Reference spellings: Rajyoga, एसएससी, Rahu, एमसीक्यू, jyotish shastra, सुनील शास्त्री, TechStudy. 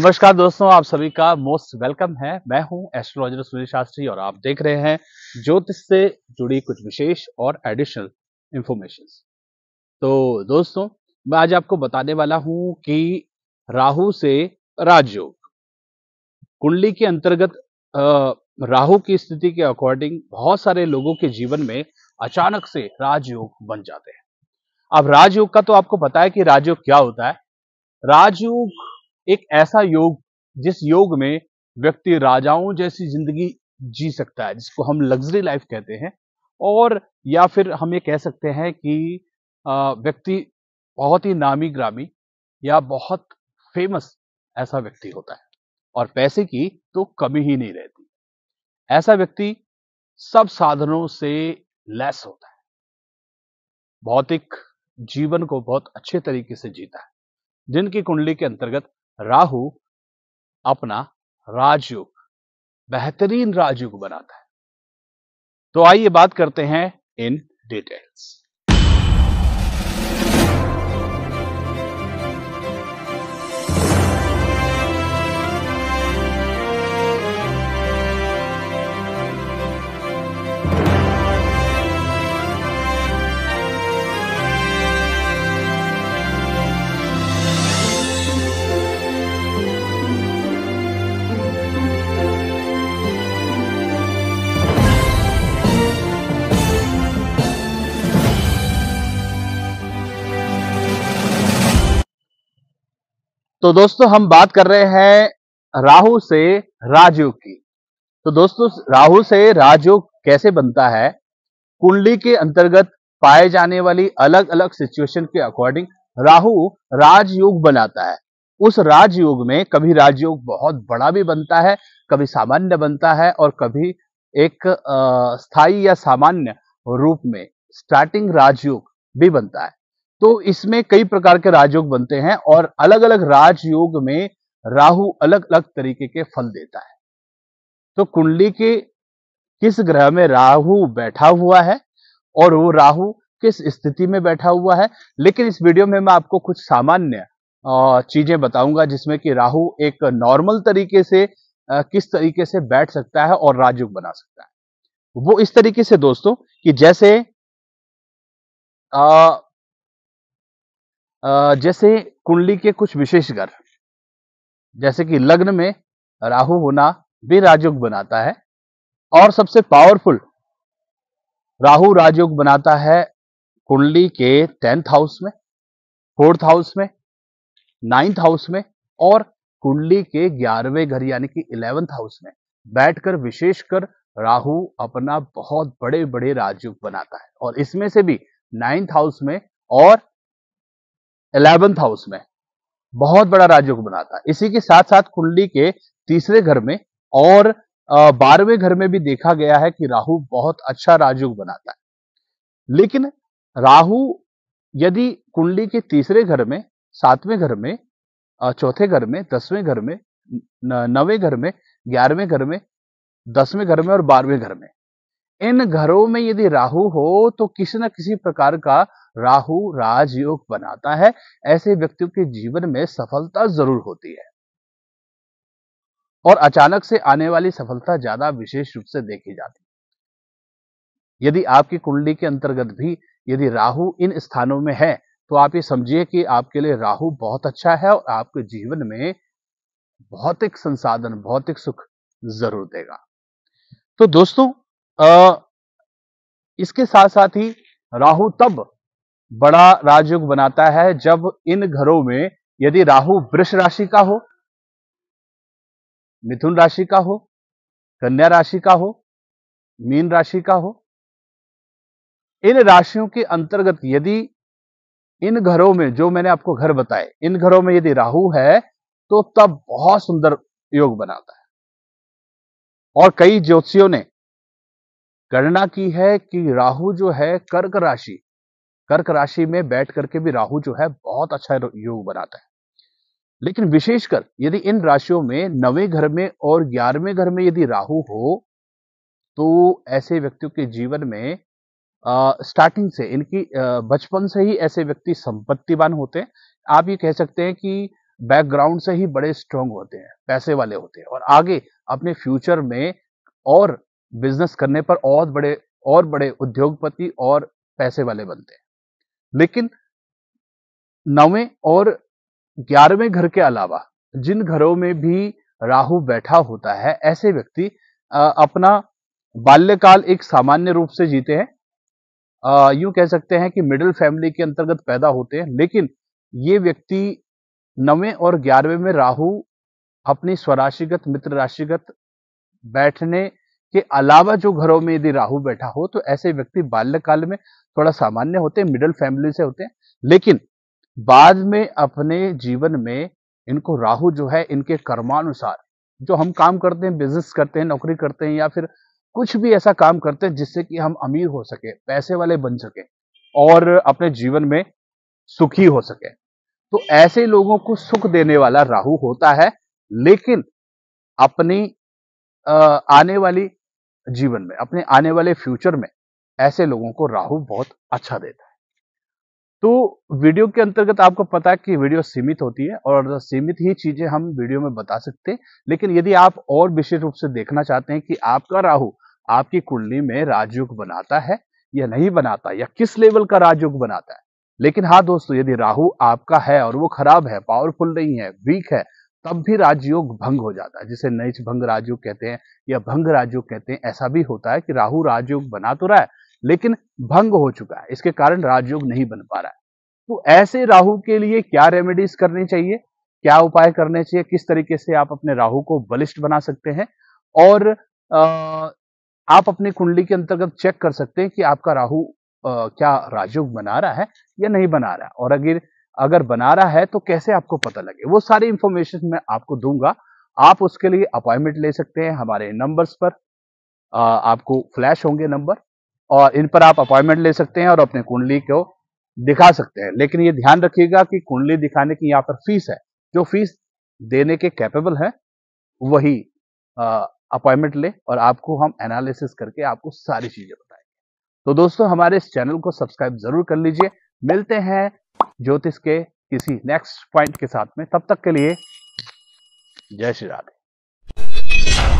नमस्कार दोस्तों, आप सभी का मोस्ट वेलकम है। मैं हूं एस्ट्रोलॉजर सुनील शास्त्री और आप देख रहे हैं ज्योतिष से जुड़ी कुछ विशेष और एडिशनल इंफॉर्मेशन। तो दोस्तों, मैं आज आपको बताने वाला हूं कि राहु से राजयोग, कुंडली के अंतर्गत राहु की स्थिति के अकॉर्डिंग बहुत सारे लोगों के जीवन में अचानक से राजयोग बन जाते हैं। अब राजयोग का तो आपको पता है कि राजयोग क्या होता है। राजयोग एक ऐसा योग जिस योग में व्यक्ति राजाओं जैसी जिंदगी जी सकता है, जिसको हम लग्जरी लाइफ कहते हैं, और या फिर हम ये कह सकते हैं कि व्यक्ति बहुत ही नामी ग्रामी या बहुत फेमस ऐसा व्यक्ति होता है और पैसे की तो कमी ही नहीं रहती। ऐसा व्यक्ति सब साधनों से लैस होता है, भौतिक जीवन को बहुत अच्छे तरीके से जीता है। जिनकी कुंडली के अंतर्गत राहु अपना राजयोग, बेहतरीन राजयोग बनाता है। तो आइए बात करते हैं इन डिटेल्स। तो दोस्तों, हम बात कर रहे हैं राहु से राजयोग की। तो दोस्तों, राहु से राजयोग कैसे बनता है? कुंडली के अंतर्गत पाए जाने वाली अलग अलग सिचुएशन के अकॉर्डिंग राहु राजयोग बनाता है। उस राजयोग में कभी राजयोग बहुत बड़ा भी बनता है, कभी सामान्य बनता है और कभी एक स्थायी या सामान्य रूप में स्टार्टिंग राजयोग भी बनता है। तो इसमें कई प्रकार के राजयोग बनते हैं और अलग अलग राजयोग में राहु अलग अलग तरीके के फल देता है। तो कुंडली के किस ग्रह में राहु बैठा हुआ है और वो राहु किस स्थिति में बैठा हुआ है, लेकिन इस वीडियो में मैं आपको कुछ सामान्य चीजें बताऊंगा जिसमें कि राहु एक नॉर्मल तरीके से किस तरीके से बैठ सकता है और राजयोग बना सकता है। वो इस तरीके से दोस्तों कि जैसे कुंडली के कुछ विशेष घर, जैसे कि लग्न में राहु होना भी राजयोग बनाता है और सबसे पावरफुल राहु राजयोग बनाता है कुंडली के 10th हाउस में, 4th हाउस में, 9th हाउस में और कुंडली के 11वें घर यानी कि 11th हाउस में बैठकर विशेषकर राहु अपना बहुत बड़े बड़े राजयोग बनाता है। और इसमें से भी 9th हाउस में और 11th हाउस में बहुत बड़ा राजयोग बनाता है। इसी के साथ साथ कुंडली के 3रे घर में और 12वें घर में भी देखा गया है कि राहु बहुत अच्छा राजयोग बनाता है। लेकिन राहु यदि कुंडली के 3रे घर में, 7वें घर में, 4थे घर में, 10वें घर में, 9वें घर में, 11वें घर में, 10वें घर में और 12वें घर में, इन घरों में यदि राहु हो तो किसी न किसी प्रकार का राहु राजयोग बनाता है। ऐसे व्यक्तियों के जीवन में सफलता जरूर होती है और अचानक से आने वाली सफलता ज्यादा विशेष रूप से देखी जाती है। यदि आपकी कुंडली के अंतर्गत भी यदि राहु इन स्थानों में है तो आप ये समझिए कि आपके लिए राहु बहुत अच्छा है और आपके जीवन में भौतिक संसाधन, भौतिक सुख जरूर देगा। तो दोस्तों, इसके साथ साथ ही राहु तब बड़ा राजयोग बनाता है जब इन घरों में यदि राहु वृष राशि का हो, मिथुन राशि का हो, कन्या राशि का हो, मीन राशि का हो। इन राशियों के अंतर्गत यदि इन घरों में, जो मैंने आपको घर बताए, इन घरों में यदि राहु है तो तब बहुत सुंदर योग बनाता है। और कई ज्योतिषियों ने गणना की है कि राहु जो है कर्क राशि में बैठ करके भी राहु जो है बहुत अच्छा योग बनाता है। लेकिन विशेषकर यदि इन राशियों में 9वें घर में और 11वें घर में यदि राहु हो तो ऐसे व्यक्तियों के जीवन में स्टार्टिंग से, इनकी बचपन से ही ऐसे व्यक्ति संपत्तिवान होते हैं। आप ये कह सकते हैं कि बैकग्राउंड से ही बड़े स्ट्रांग होते हैं, पैसे वाले होते हैं और आगे अपने फ्यूचर में और बिजनेस करने पर और बड़े उद्योगपति और पैसे वाले बनते हैं। लेकिन 9वें और 11वें घर के अलावा जिन घरों में भी राहु बैठा होता है, ऐसे व्यक्ति अपना बाल्यकाल एक सामान्य रूप से जीते हैं, यूं कह सकते हैं कि मिडिल फैमिली के अंतर्गत पैदा होते हैं। लेकिन ये व्यक्ति 9वें और 11वें में राहु अपनी स्वराशिगत मित्र राशिगत बैठने के अलावा जो घरों में यदि राहु बैठा हो तो ऐसे व्यक्ति बाल्यकाल में थोड़ा सामान्य होते हैं, मिडिल फैमिली से होते हैं, लेकिन बाद में अपने जीवन में इनको राहु जो है इनके कर्मानुसार जो हम काम करते हैं, बिजनेस करते हैं, नौकरी करते हैं या फिर कुछ भी ऐसा काम करते हैं जिससे कि हम अमीर हो सके, पैसे वाले बन सके और अपने जीवन में सुखी हो सके, तो ऐसे लोगों को सुख देने वाला राहु होता है। लेकिन अपनी आने वाली जीवन में, अपने आने वाले फ्यूचर में ऐसे लोगों को राहु बहुत अच्छा देता है। तो वीडियो के अंतर्गत आपको पता है कि वीडियो सीमित होती है और सीमित ही चीजें हम वीडियो में बता सकते हैं, लेकिन यदि आप और विशेष रूप से देखना चाहते हैं कि आपका राहु आपकी कुंडली में राजयोग बनाता है या नहीं बनाता या किस लेवल का राजयोग बनाता है, लेकिन हाँ दोस्तों, यदि राहु आपका है और वो खराब है, पावरफुल नहीं है, वीक है, तब भी राजयोग भंग हो जाता है, जिसे नीच भंग राजयोग कहते हैं या भंग राजयोग कहते हैं। ऐसा भी होता है कि राहु राजयोग बना तो रहा है लेकिन भंग हो चुका है, इसके कारण राजयोग नहीं बन पा रहा है। तो ऐसे राहु के लिए क्या रेमेडीज करनी चाहिए, क्या उपाय करने चाहिए, किस तरीके से आप अपने राहु को बलिष्ठ बना सकते हैं और आप अपनी कुंडली के अंतर्गत चेक कर सकते हैं कि आपका राहु क्या राजयोग बना रहा है या नहीं बना रहा है, और अगर बना रहा है तो कैसे आपको पता लगे, वो सारी इंफॉर्मेशन मैं आपको दूंगा। आप उसके लिए अपॉइंटमेंट ले सकते हैं हमारे नंबर्स पर, आपको फ्लैश होंगे नंबर और इन पर आप अपॉइंटमेंट ले सकते हैं और अपने कुंडली को दिखा सकते हैं। लेकिन ये ध्यान रखिएगा कि कुंडली दिखाने की यहाँ पर फीस है, जो फीस देने के कैपेबल है वही अपॉइंटमेंट ले और आपको हम एनालिसिस करके आपको सारी चीजें बताएंगे। तो दोस्तों, हमारे इस चैनल को सब्सक्राइब जरूर कर लीजिए। मिलते हैं ज्योतिष के किसी नेक्स्ट पॉइंट के साथ में, तब तक के लिए जय श्री राधे।